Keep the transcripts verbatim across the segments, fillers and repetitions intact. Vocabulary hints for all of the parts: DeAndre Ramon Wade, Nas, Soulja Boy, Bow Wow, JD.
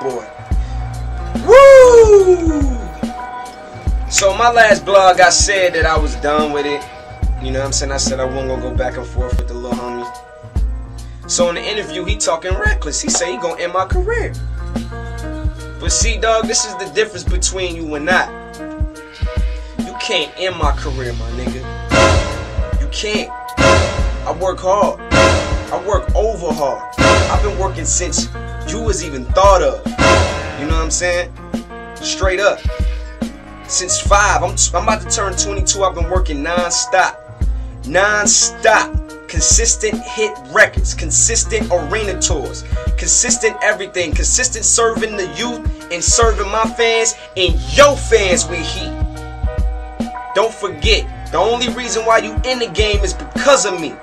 Boy. Woo! So my last blog, I said that I was done with it. You know what I'm saying? I said I wasn't gonna go back and forth with the little homie. So in the interview, he talking reckless. He say he gonna end my career. But see, dog, this is the difference between you and I. You can't end my career, my nigga. You can't. I work hard. I work over hard. I've been working since you was even thought of. You know what I'm saying? Straight up. Since five, I'm, I'm about to turn twenty-two. I've been working non-stop, non-stop, consistent hit records, consistent arena tours, consistent everything, consistent serving the youth and serving my fans and your fans with heat. Don't forget, the only reason why you in the game is because of me.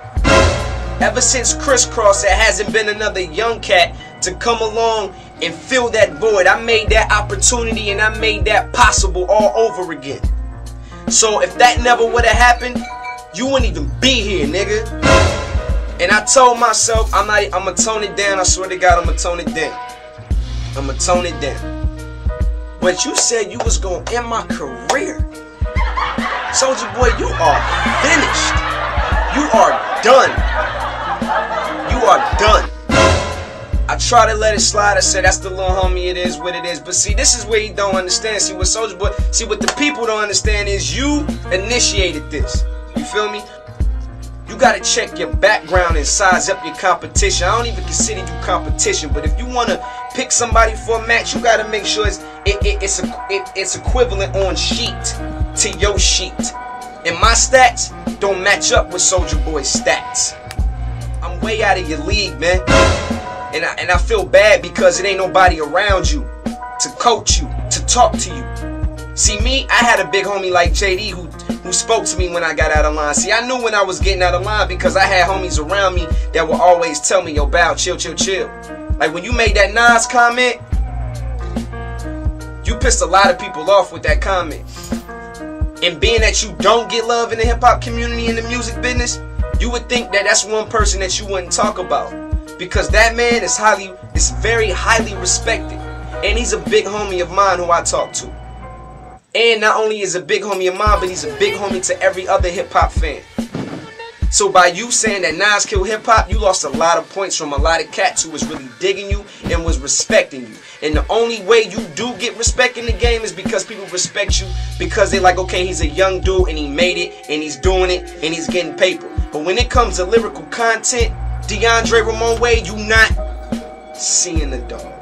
Ever since Crisscross, there hasn't been another young cat to come along and fill that void. I made that opportunity and I made that possible all over again. So if that never would have happened, you wouldn't even be here, nigga. And I told myself, I'm not, I'm gonna tone it down. I swear to God, I'm gonna tone it down. I'm gonna tone it down. But you said you was gonna end my career. Soulja Boy, you are finished. You are done. You are done. I try to let it slide. I said, that's the little homie. It is what it is. But see, this is where he don't understand. See, what Soulja Boy, see, what the people don't understand is you initiated this. You feel me? You got to check your background and size up your competition. I don't even consider you competition. But if you want to pick somebody for a match, you got to make sure it's, it, it, it's, a, it, it's equivalent on sheet to your sheet. And my stats don't match up with Soulja Boy's stats. I'm way out of your league, man. And I, and I feel bad because it ain't nobody around you to coach you, to talk to you. See me, I had a big homie like J D who, who spoke to me when I got out of line. See, I knew when I was getting out of line because I had homies around me that would always tell me, yo, Bow, chill, chill, chill. Like when you made that Nas comment, you pissed a lot of people off with that comment. And being that you don't get love in the hip-hop community, in the music business, you would think that that's one person that you wouldn't talk about. Because that man is highly, is very highly respected. And he's a big homie of mine who I talk to. And not only is a big homie of mine, but he's a big homie to every other hip-hop fan. So by you saying that Nas killed hip-hop, you lost a lot of points from a lot of cats who was really digging you and was respecting you. And the only way you do get respect in the game is because people respect you. Because they're like, okay, he's a young dude and he made it, and he's doing it, and he's getting paper. But when it comes to lyrical content, DeAndre Ramon Wade, you not seeing the dog.